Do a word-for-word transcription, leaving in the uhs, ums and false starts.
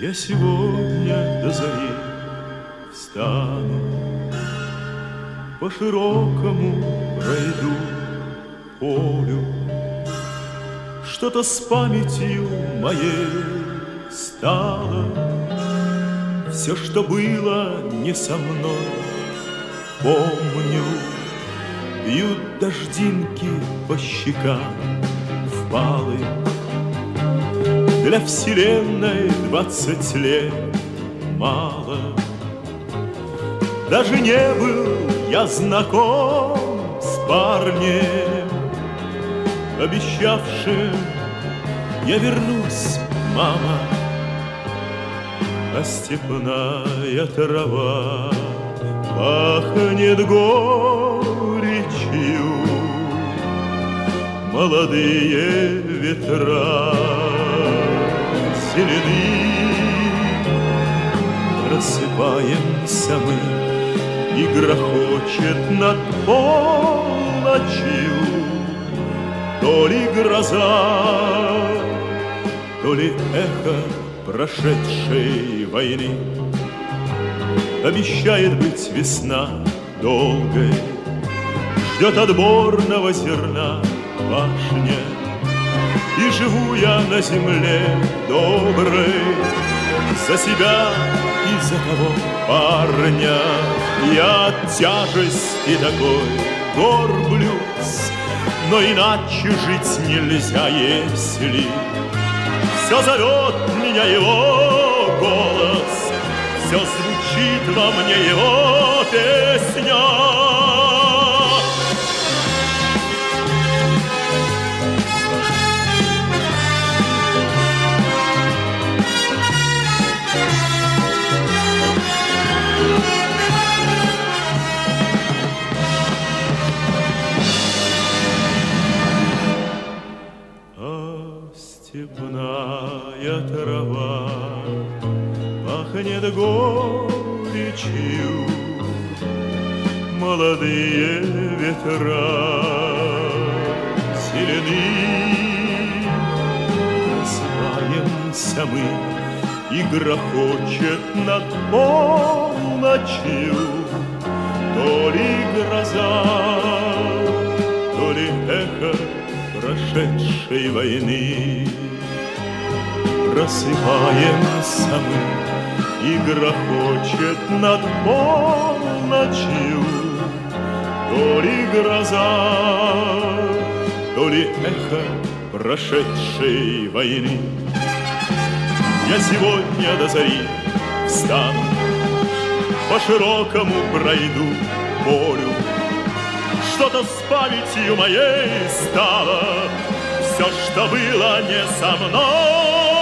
Я сегодня до зари встану, по широкому пройду полю, что-то с памятью моей стало, все, что было не со мной, помню. Бьют дождинки по щекам впалы. Для вселенной двадцать лет мало. Даже не был я знаком с парнем, обещавшим: я вернусь, мама. А степная трава пахнет горечью, молодые ветра зелены. Просыпаемся мы, и грохочет над полночью то ли гроза, то ли эхо прошедшей войны. Обещает быть весна долгой, ждет отборного зерна башня. И живу я на земле доброй за себя и за того парня. Я от тяжести такой горблюсь, но иначе жить нельзя, если все зовет меня его голос, все звучит во мне его песня. Степная трава пахнет горечью, молодые ветра зелены. Просыпаемся мы, и грохочет над полночью то ли гроза, то ли эхо прошедшей войны. Просыпаемся мы, и грохочет над полночью то ли гроза, то ли эхо прошедшей войны. Я сегодня до зари встану, по широкому пройду полю, что-то с памятью моей стало, все, что было не со мной.